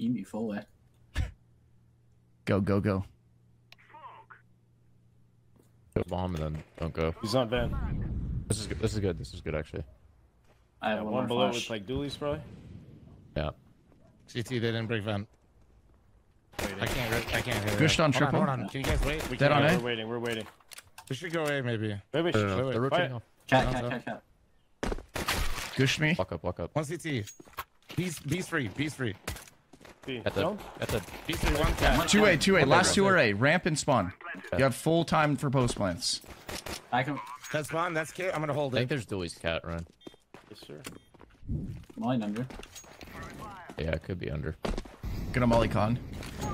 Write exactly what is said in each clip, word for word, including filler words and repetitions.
You be full eh? Go, go, go. Go bomb and then don't go. He's on van. This is good. This is good. This is good actually. I have one, one below with like dualies probably. Yeah. C T, they didn't break van. Waiting. I can't. Re I can't. Gushed on triple. Hold on, hold on. Can you guys wait? We Dead on A. We're waiting. We're waiting. We should go away maybe. Maybe we should go away. They're rotating off. Cat, cat, cat, cat. Gush me. Lock up, lock up. One C T. B's free. B's free. B. At the, no? at the B three, one cat. two A, two A. Last two are A. Ramp and spawn. Yeah. You have full time for post plants. I can. That's spawn. That's K. I'm gonna hold it. I think there's Dewey's cat run. Yes, sir. Mine under. Yeah, it could be under. Gonna molly con.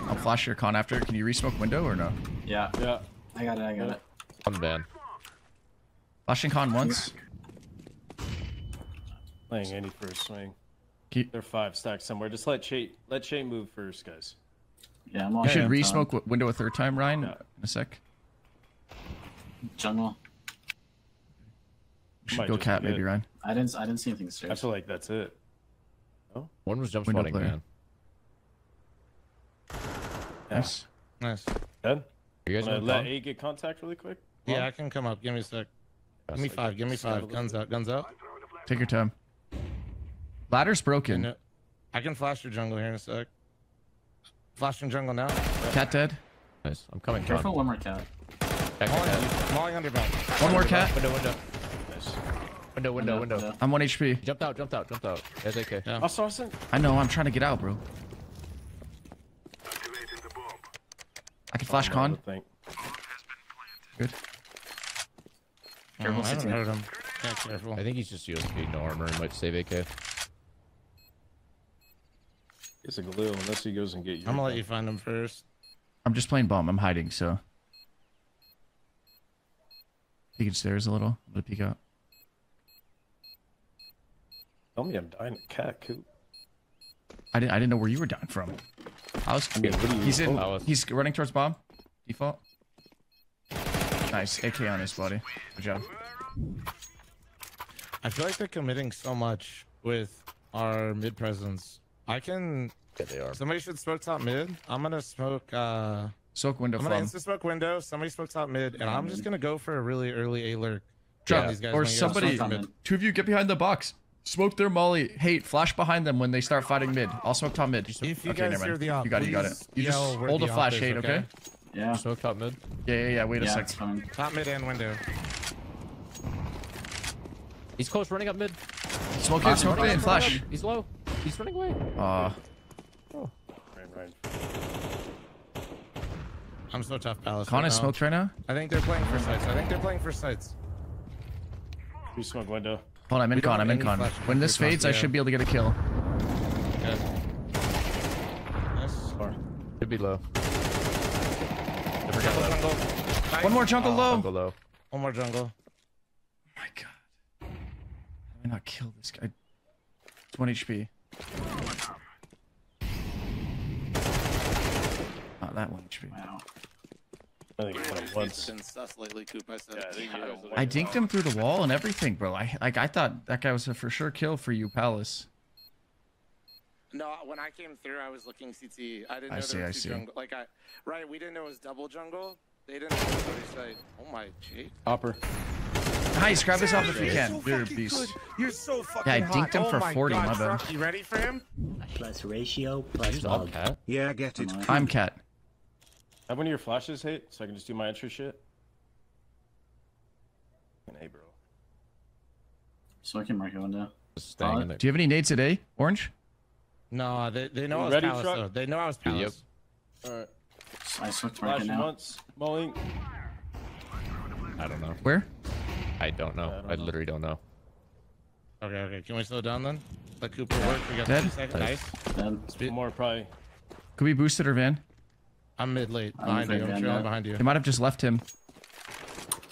I'll flash your con after. Can you resmoke window or no? Yeah. Yeah. I got it. I got it. I'm bad. Flashing con once. Playing any first swing. Keep. They're five stacks somewhere. Just let Shay let Shay move first, guys. Yeah, I'm on. You should re-smoke um, window a third time, Ryan. No. In a sec. Jungle. We should Might go cat, maybe Ryan. I didn't. I didn't see anything straight. I feel like that's it. Oh, one was jump spotting, man. Yeah. Nice. Nice. Dead? You guys let A get contact really quick. Yeah, oh. I can come up. Give me a sec. Give me five. Give me five. Guns out. Guns out. Take your time. Ladder's broken. I can flash your jungle here in a sec. Flashing jungle now. Cat dead. Nice. I'm coming. Careful. One more cat. Mauling on your back. One more cat. Window, window. Nice. Window, window, window. I'm one H P. Jumped out. Jumped out. Jumped out. That's okay. Yeah. I saw something. I know. I'm trying to get out, bro. I can flash con. Good. Careful. Um, I, him. Yeah, careful. I think he's just U S B, no armor, and might save A K. It's a glue unless he goes and get you. I'm gonna let you find him first. I'm just playing bomb. I'm hiding, so. Peeking stairs a little. I'm gonna peek out. Tell me I'm dying at cat coop. I didn't. I didn't know where you were dying from. I was. I mean, he's in. Oh, was... He's running towards bomb. Default. Nice. A K on his body. Good job. I feel like they're committing so much with our mid presence. I can. Yeah, they are. Somebody should smoke top mid. I'm gonna smoke. Uh, smoke window. I'm gonna insta smoke window. Somebody smoke top mid, and I'm just gonna go for a really early A lurk. Yeah. These guys or somebody. Two of you get behind the box. Smoke their molly. Hate flash behind them when they start fighting mid. I'll smoke top mid. If you okay, guys hear the op, you got it. You got it. You just hold a flash hate, okay? okay? Yeah. Smoke top mid. Yeah, yeah, yeah. Wait yeah, a sec. Fine. Top mid and window. He's close, running up mid. Smoke in, smoke in, flash. He's low. He's running away. Uh, oh. Right, right. I'm so tough, Palace. Con is right smoked right now? I think they're playing for sights. I think they're playing for sights. You smoke window. Hold on, I'm in con. I'm in con. When this fades, yeah. I should be able to get a kill. Okay. Nice. Far. Should be low. Never got low. Jungle. Nice. One more jungle oh, low. Jungle low. One more jungle. Oh my god. I not kill this guy. It's one H P. Not that one H P. Wow. I think it's like once. I dinked him through the wall and everything, bro. I like. I thought that guy was a for sure kill for you, Palace. No, when I came through, I was looking C T. I didn't know I see, there was two I see. jungle. Like I, right? We didn't know it was double jungle. They didn't know it was oh my jeez. Hopper. Nice, grab this off if you can. You're a beast. You're so fucking yeah, I dinked him for forty, my bad. You ready for him? Plus ratio, plus dog. Yeah, I get it. I'm cat. I have one of your flashes, hate, so I can just do my entry shit. Hey, bro. So I can mark one now. Uh, do you have any nades today, Orange? No, they, they know I was ready, Palace, though. They know I was Palace. Yep. Alright. I switched marking now. Once, mulling. I don't know. Where? I don't know. I, don't I literally know. don't know. Okay, okay. Can we slow down then? Let Cooper work. We got two seconds. Nice. Dead. More probably. Could we boost it or van? I'm mid late. Behind you. I'm trailing behind you. They might have just left him.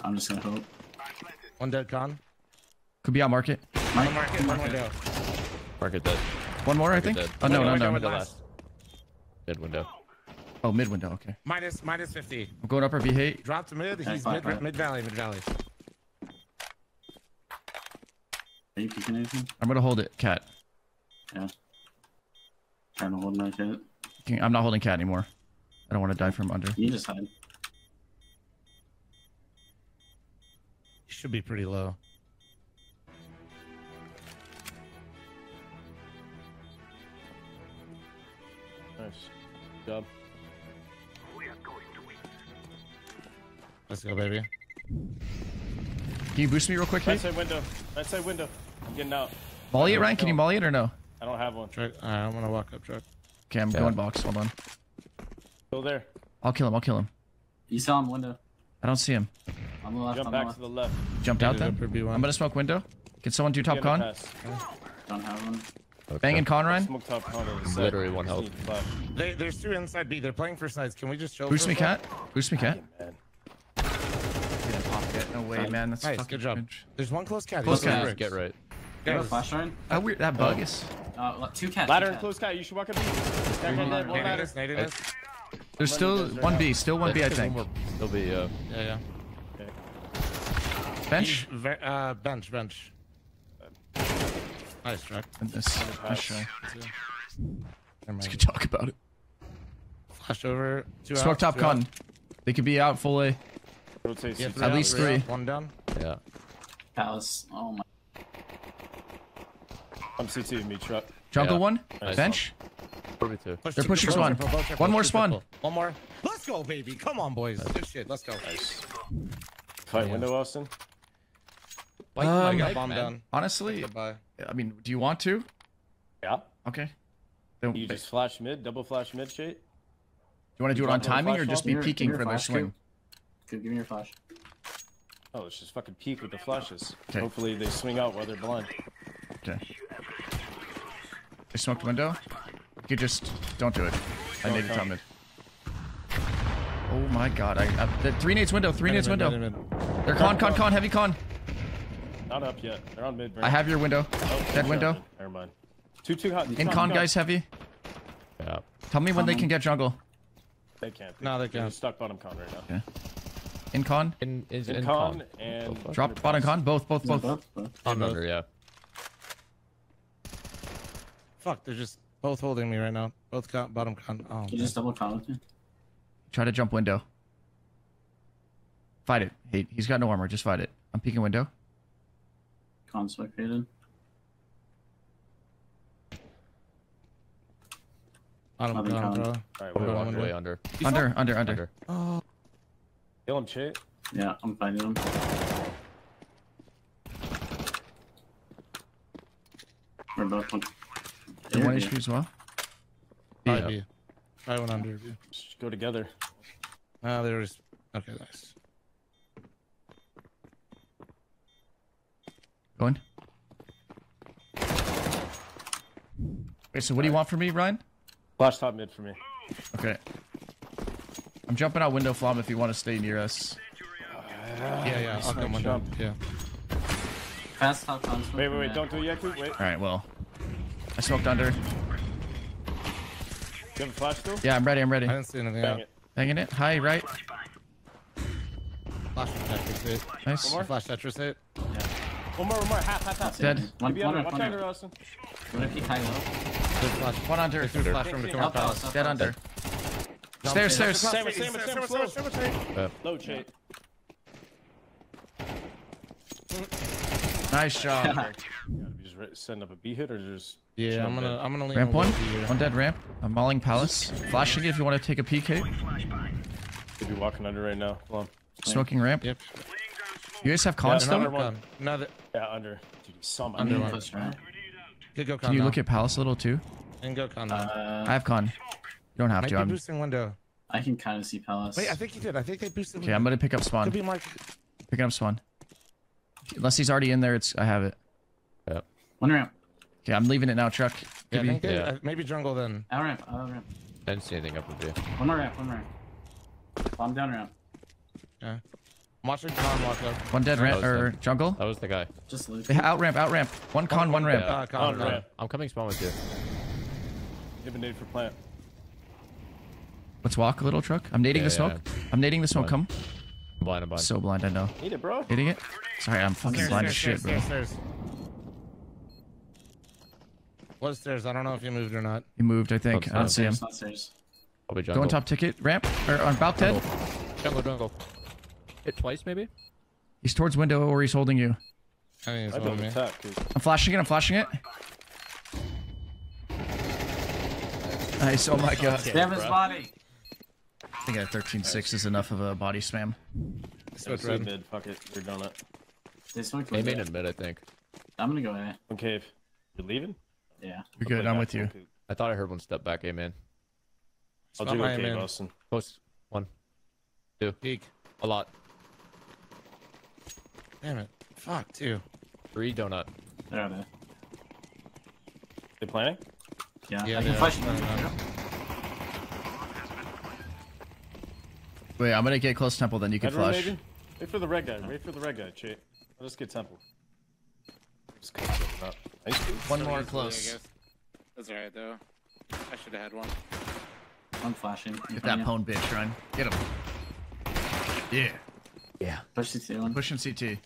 I'm just gonna hope. One dead con. Could be on market. Market. Market. Market. Market. Market dead. One more, market I think. Dead. Oh no, no, no. Window last. Mid window. Oh, mid window. Okay. Minus minus fifty. I'm going upper V eight. Drop to mid. He's mid mid, mid valley. Mid valley. Are you peeking anything? I'm gonna hold it, cat. Yeah. Trying to hold my cat. I'm not holding cat anymore. I don't want to die from under. You just hide. You should be pretty low. Nice. Good job. We are going to win. Let's go, baby. Can you boost me real quick, Right Kate? Side window. Right side window. I'm getting out. Molly it, Ryan? Can you molly it or no? I don't have one. Try, I don't want to walk up, truck. Okay, I'm yeah. going box. Hold on. Go there. I'll kill him. I'll kill him. You saw him window. I don't see him. On the left. Jump on back the left. to the left. Jumped out then. I'm gonna smoke window. Can someone do top con? Don't have one. Okay. Bang and con, Ryan. Smoke top con. Literally one health. They, there's two inside B. They're playing for sides. Can we just show? Boost me, cat. Boost me, cat. No way, Fine. man. That's nice. Fucking good job. Huge. There's one close cat. Close cat. Right. Get right. Got a flash iron? How weird that bug oh. is. Uh, two cats. Ladder and close cat. You should walk up B. There's still one B. Still one B, I think. Still B. Yeah, yeah. Okay. Bench. Uh, bench. Bench. Nice track. This. Nice try. Let's go talk about it. Flash over. Two Smoke out, top two con. Out. They could be out full A. Yeah, at out, least three. three. One down. Yeah. Palace. Oh my. I'm C T me truck. Jungle yeah. one. Nice Bench. One. Two. Push They're pushing spawn. Triple, triple, one more spawn. Triple. One more. Let's go, baby. Come on, boys. Nice. Good shit. Let's go. Nice. Fight yeah. window, Austin. Like, um, I got bomb down. Honestly, Goodbye. I mean, do you want to? Yeah. Okay. Then you just flash mid, double flash mid, shade. Do you want to do it on timing or just be peeking for their swing? Give me your flash. Oh, let's just fucking peek with the flashes. Okay. Hopefully they swing out while they're blind. Okay. They smoked window. You just don't do it. I need to tell mid. Oh my god! I, I the three nades window. Three nades window. They're con, con, con. Heavy con. Not up yet. They're on mid. I have your window. Oh, Dead window. Never mind. Two, two hot. In con, guys, heavy. Yeah. Tell me when they can get jungle. They can't. No, they can't. Stuck bottom con right now. Okay. In con? In, is in, in con, con and... Both dropped bottom con? Both, both, both. both, both. On under, yeah. Fuck, they're just both holding me right now. Both con, bottom con. Oh, Can you man. just double con with me? Try to jump window. Fight it. Hey, he's got no armor. Just fight it. I'm peeking window. Con spectated. Bottom con, bro. Alright, we're walking way under. Under, under, under. under. Oh. Kill him, shit. Yeah, I'm finding him. We're both one. One H P as well. Yeah. Yeah. I went under. Just go together. Ah, uh, there's. Okay, nice. Going. Wait, so what All do you right. want from me, Ryan? Flash top mid for me. Okay. I'm jumping out window, F L zero M, if you want to stay near us. Uh, yeah, yeah, I'll come window. Yeah. Fast top con. Wait, wait, wait, don't do it yet, dude. Wait. Alright, well. I smoked under. Do you have a flash through? Yeah, I'm ready, I'm ready. I didn't see anything Bang out. It. Banging it. High, right. Flash Tetris hit. Nice. One more? Flash Tetris hit. Yeah. One more, one more. Half, half, half. Dead. One, one, under, one, one under, Austin. One under. One under. One under. Dead under. Stairs, stairs. Same, same, same, same. Low chait. Nice job. Just send up a B hit or just. Yeah, I'm gonna, I'm gonna lean. Ramp one, one dead ramp. I'm mauling palace. Flashing it if you want to take a P K. Could be walking under right now. Come on. Smoking ramp. Yep. You guys have con still? Another. Yeah, under. Dude, some under. Can you look at palace a little too? And go con. I have con. You don't have Might to. I'm boosting window. I can kind of see palace. Wait, I think he did. I think they boosted. Okay, window. I'm gonna pick up spawn. Could be Mike. Picking up spawn. Unless he's already in there, it's I have it. Yep. One ramp. Okay, I'm leaving it now, truck. Yeah, be... they, yeah. Maybe jungle then. Out ramp. Out ramp. I didn't see anything up with you. One more ramp. One ramp. Bomb down ramp. Yeah. I'm watching con walk up. One dead ramp or dead. jungle. That was the guy. Just leave. Out ramp. Out ramp. One con. One, one ramp. Yeah. Uh, con, con. ramp. I'm coming spawn with you. Give a nade for plant. Let's walk a little, truck. I'm nading yeah, the smoke. Yeah. I'm nading the smoke. Blind. Come. I'm blind. I'm blind. So blind, I know. Need it, bro. Hitting it. Sorry, I'm fucking stairs, blind stairs, as shit, stairs, bro. Stairs, stairs. What stairs? I don't know if you moved or not. He moved, I think. I don't see him. Going top ticket. Ramp. Or on Bob Ted. Jungle, jungle. Hit twice, maybe? He's towards window or he's holding you. I think he's holding me. I'm flashing it. I'm flashing it. Nice. Oh my god. Damn his body. I think at thirteen six is enough of a body spam. Switch red mid. Fuck it. We're done it. They switched mid. They made it mid, I think. I'm gonna go A. I'm cave. You're leaving? Yeah. You're good. I'm with you. I thought I heard one step back. A man. I'll do A, man. Austin. Close. One. Two. Peek. A lot. Damn it. Fuck, two. Three donut. They're out there. They planning? Yeah. Yeah, I can flash them. Wait, I'm gonna get close temple, then you can I'd flush. Maybe? Wait for the red guy. Wait for the red guy, Chait. I'll just get temple. Just up. Nice. One so more close. Play, that's alright, though. I should've had one. I'm flashing. Get that pwn bitch, Ryan. Get him. Yeah. Yeah. Push C T on. Push him C T.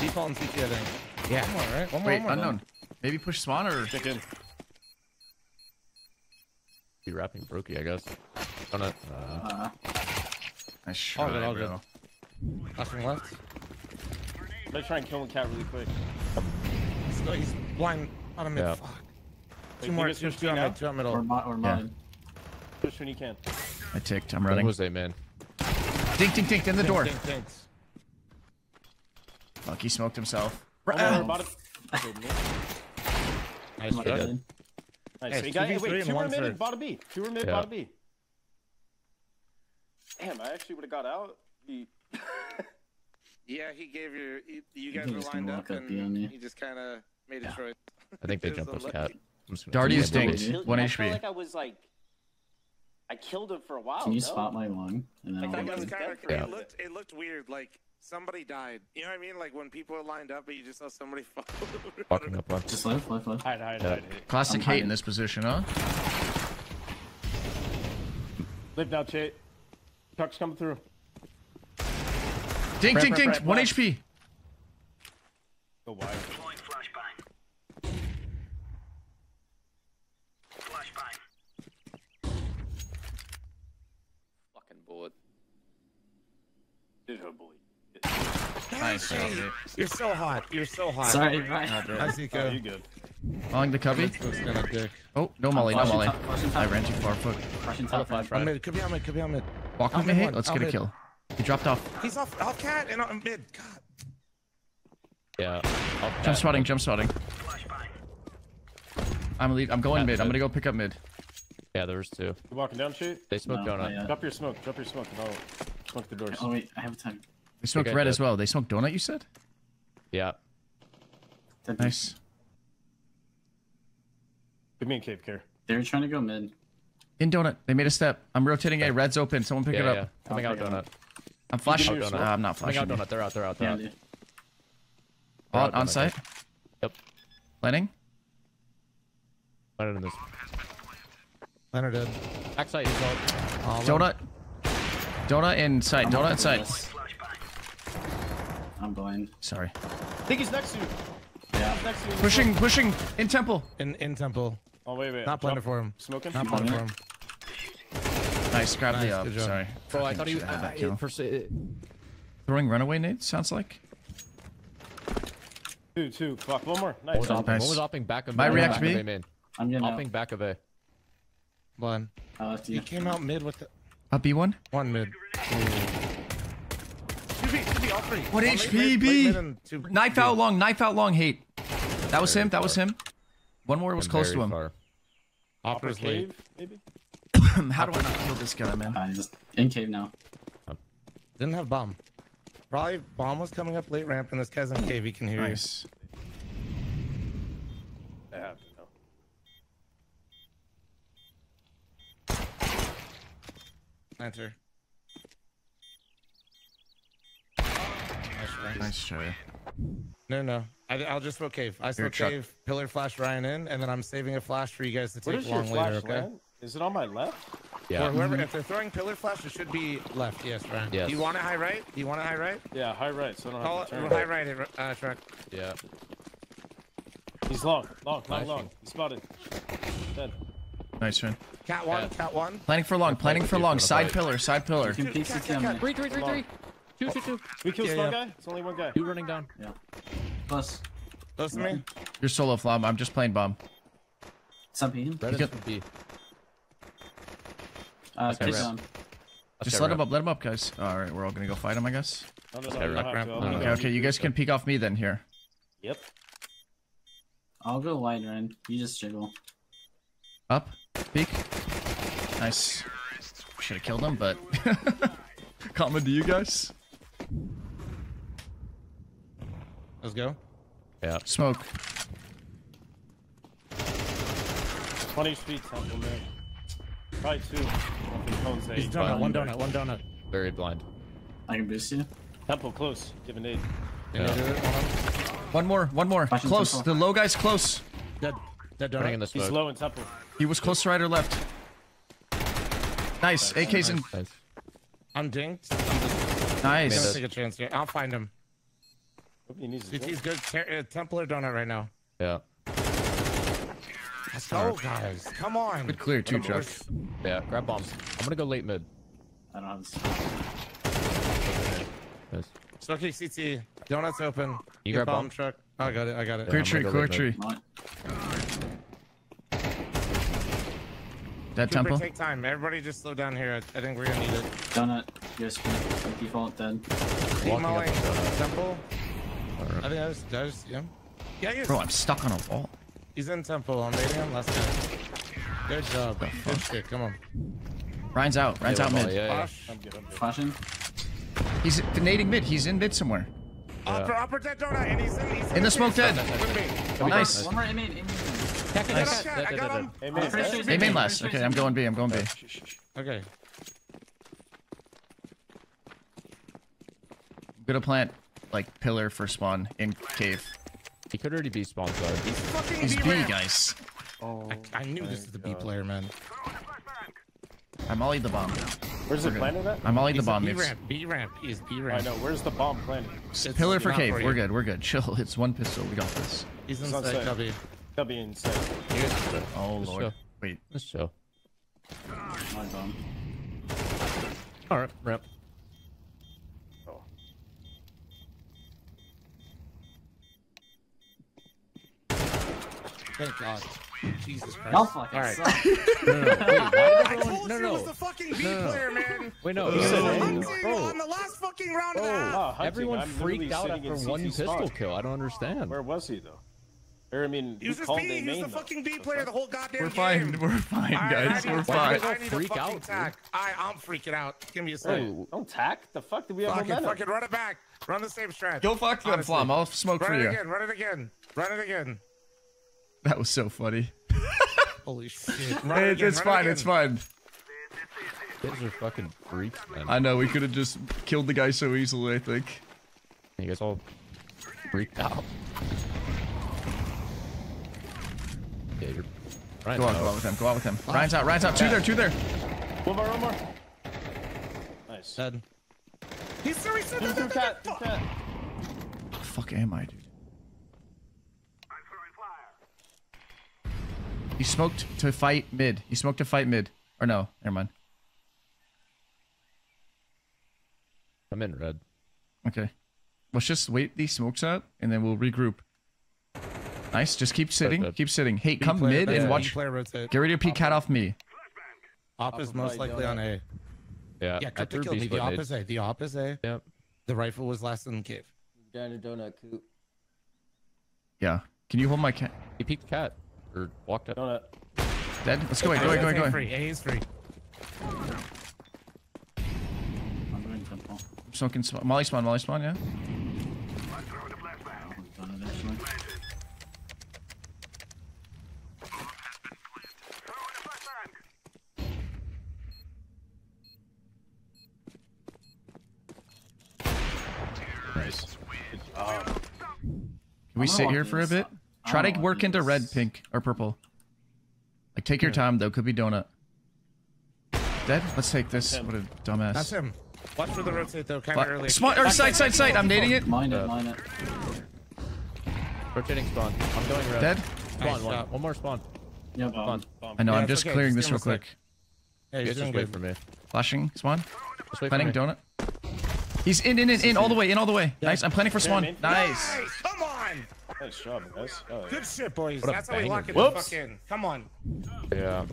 Default on C T, I think. Yeah. One more, right? One more, Wait, one more, unknown. Then. Maybe push spawn or... Check in. Be wrapping Brokey, I guess. Oh, no. Uh, nice shot, all good, all good. Nothing left. Let's try and kill the cat really quick. Still, he's blind on a mid. Yeah. Fuck. Wait, two more, two, two on mid, two on middle. Or, my, or mine. Yeah. Push when you can. I ticked, I'm running. What was they, man? Dink, dink, dink, in the dink, door. Dink, dink. Fuck, he smoked himself. Oh, oh. Bottom. Nice, oh nice. Hey, so you got, wait, wait, two were mid and bottom B. Two were mid, yeah. bottom B. Damn, I actually would have got out. He... yeah, he gave your. He, you guys were lined up, up and he just kind of made a yeah. choice. I think they jumped us, cat. Darty is dinked. One H P. I feel like I was like. I killed him for a while. Can you no? spot my lung? And then like, was kind of, yeah. It looked. It looked weird. Like somebody died. You know what I mean? Like when people are lined up, but you just saw somebody fall. Fucking up left. Just left, left, left. Hide, hide, yeah. hide, hide. Classic I'm hate hiding. in this position, huh? Live now, Chait. Tuck's coming through. Dink, dink, dink. One left. H P. Go wide. Nice. Oh, you're so hot. You're so hot. Sorry, Ryan. How's he go? Oh, you good. Along the cubby. Oh, no molly, no molly. I ran too far foot. I'm mid. Could be on mid. Could be on mid. Walk on mid. Let's get a kill. He dropped off. He's off. Off cat and on mid. God. Yeah. Jump spotting. Jump spotting. I'm leave. I'm going mid. I'm gonna go pick up mid. Yeah, there's two. You walking down, shoot? They smoked donut. Drop your smoke. Drop your smoke. No. Smoke the doors. Oh wait, I have time. They smoked red as well. They smoked donut, you said? Yeah. Nice. Give me a cave care. They're trying to go mid. In donut. They made a step. I'm rotating A. Red's open. Someone pick yeah, it up. Yeah. Coming out donut. Out. I'm flashing. Out donut. Uh, I'm not flashing. Coming out donut. They're out. They're out. They're yeah, out. On, on site. Yep. Landing. Landed in this. Landed in. Back site is out. Oh, donut. Donut in sight. Donut in sight. I'm blind. Sorry. I think he's next to you. Yeah. He's next to you. Pushing, pushing. In temple. In in temple. Oh wait, wait. Not blinded for him. Smoking. Not blinded for him. Nice. Grab nice, the up. Sorry. Bro, I, I thought he was uh, it, first, it, throwing runaway nades. Sounds like. Two, two. Fuck. One more. Nice. One was hopping nice. back of. My react B. Of I'm getting hopping back of A. One. Uh, he came out mid with the. Up B one. One mid. Ooh. What H P, B? Knife out long, knife out long, hate. That was him, that was him. One more was close to him. Opera cave, maybe? How do I not kill this guy, man? I'm just in cave now. Didn't have bomb. Probably bomb was coming up late ramp, and this guy's in cave, he can hear you. Nice. I have to know. Enter. Nice try. No, no. I, I'll just throw cave. I throw cave, pillar flash Ryan in, and then I'm saving a flash for you guys to take long later, okay? Land? Is it on my left? Yeah. Or whoever, if they're throwing pillar flash, it should be left. Yes, Ryan. Yes. You want it high right? You want it high right? Yeah, high right. So I don't have to turn. Call it high right, uh, Shrek. Yeah. He's long, long, long, long. He's spotted. Dead. Nice run. Cat one, yeah. cat one. Planning for long, planning for long. Side pillar, side pillar. Cat, cat, cat. Three, three, three, three. Two, two, two. We killed yeah, one yeah. guy. It's only one guy. Two running down. Yeah. Plus. Close to me. You're solo, Flom. I'm just playing bomb. Something. That is from B. Uh, okay, just just let him up, let him up, guys. All right, we're all gonna go fight him, I guess. Okay, okay, okay, you guys can peek off me then here. Yep. I'll go wide, Ryan. You just jiggle. Up, peek. Nice. Should have killed him, but common to you guys. Let's go. Yeah. Smoke. Twenty feet, something there. Probably two. He's donut, one donut, one donut. Very blind. I can boost you. Temple close. Give a nade. Yeah. One more, one more. Watching close. Temple. The low guy's close. Dead. Dead donut. In the smoke. He's low in temple. He was close to right or left. Nice. Right, A K's in. Nice. I'm dinged. I'm just... Nice. I'm gonna take a chance here. I'll find him. He needs he's good. Temple or donut right now. Yeah. Let's go, guys. Come on. Good clear, two trucks. Yeah, grab bombs. I'm gonna go late mid. I don't have this. Stucky C T. Donuts open. You grab bomb truck. I got it. I got it. Clear tree, clear tree. That temple. Take time. Everybody just slow down here. I think we're gonna need it. Donut. Yes, default then. Walking temple. I think I was, I was, yeah. Yeah, yes. Bro, I'm stuck on a wall. He's in temple. I'm baiting him. Last time. Good job. Good fuck? shit. Come on. Ryan's out. Ryan's yeah, out mid. Yeah, yeah. I'm good, I'm good. Flashing. He's nading mid. He's in mid somewhere. Yeah. Upper, upper dead donut, and he's in. He's in, in the smoke dead. Nice. One more in mid. Nice. I got him. A main last. Okay, I'm going B. I'm going B. Okay. I'm gonna plant. Like pillar for spawn in cave. He could already be spawned though. He's fucking He's B, B guys. Oh, I, I knew this is the God. B player, man. I'm ollie the bomb. Where's the planet at? I'm ollie the bomb. B ramp. B ramp. He is B ramp. I know. Where's the bomb planet? It's pillar for cave. For we're good. We're good. Chill. It's one pistol. We got this. He's inside. Cubby. Cubby inside. Oh Let's lord. Show. Wait. Let's show. My bomb. All right. Rep. Thank God. Jesus Christ. Y'all fucking right. suck. No, no, no. Wait, I told no, no. you was the fucking B no, no. player, man. Wait, no. You said hunting on the last fucking round of the half. Everyone I'm freaked out after one pistol star. kill. I don't understand. Where was he, though? Or, I mean, he was just B. He was the fucking B player the whole goddamn game. We're fine. Game. We're fine, guys. I, I We're fine. I need freak out, tack. I, I'm freaking out. Give me a second. Hey, don't tack. The fuck did we have fucking, momentum? Fucking run it back. Run the same strat. Go fuck them, Flom. I'll smoke for you. Run it again. Run it again. Run it again. That was so funny. Holy shit. Run it, again, it's, fine, again. it's fine, it's fine. Those are fucking freaks, man. I know, we could have just killed the guy so easily, I think. You guys all freaked out. Yeah, you're... Ryan, go out, no. go out with him, go out with him. Oh, Ryan's out, Ryan's out. Two yeah. there, two there. One more, one more. Nice. Dead. He's through, he's through, through cat, through cat. What the fuck am I, dude? He smoked to fight mid. He smoked to fight mid. Or no, never mind. I'm in red. Okay. Let's just wait these smokes out and then we'll regroup. Nice. Just keep sitting. Perfect. Keep sitting. Hey, B come mid and watch. Get ready to peek cat off me. Op is most likely on A. Yeah. Yeah, cut the kill. The op is A. The op is A. Yep. The rifle was last in the cave. Down a donut coop. Yeah. Can you hold my cat? He peeked cat. Or walked up. Donut. Dead? Let's go away, go away, go away, go away. Free. A is free. I'm going to temple. I'm smoking sp Molly spawn, Molly spawn, yeah. Nice. Oh. Can we sit here for a bit? Try to work into red, pink, or purple. Like, take your time, though. Could be donut. Dead? Let's take this. What a dumbass. That's him. Watch for the rotate, though. Kind of early. Smart, or side, side, side. I'm nading it. Mind it, mind it. Rotating spawn. I'm going red. Dead? Spawn, nice, one. Stop. One more spawn. Yeah, bomb. Spawn. I know, yeah, I'm just okay. clearing just this real quick. Hey, yeah, just, just wait for me. Flashing, spawn. Planning, donut. He's in, in, in, in, all the way, in, all the way. Yeah. Nice, I'm planning for spawn. Yeah, nice. nice. Come on! Nice job, guys. Oh, yeah. Good shit, boys. What That's how we lock it the fuck in. Come on. Yeah.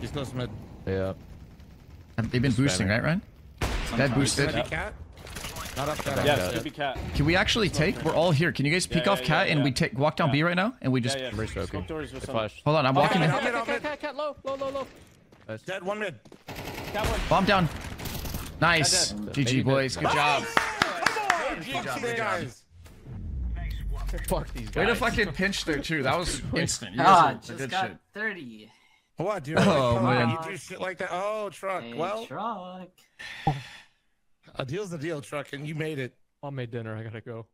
He's close mid. Yeah. They've been He's boosting, better. right, Ryan? Sometimes. That boosted. Could be cat? Not up cat. Yeah, could be cat. Can we actually take? We're all here. Can you guys peek yeah, off yeah, cat yeah, and yeah. we take walk down yeah. B right now and we just yeah, yeah. smoke doors with flash. Hold on, I'm oh, walking in. Cat, cat, cat, cat, cat, low, low, low, low. Nice. Dead one mid. Cat one. Bomb down. Nice. G G boys. Good job. Good job, guys. Fuck these guys. Way to fucking pinch there too. That was instant. Ah, just got thirty. What, dude? Oh, like, man. You do shit like that. Oh, truck. Hey, well, truck. A deal's a deal, truck, and you made it. I'll make dinner. I gotta go.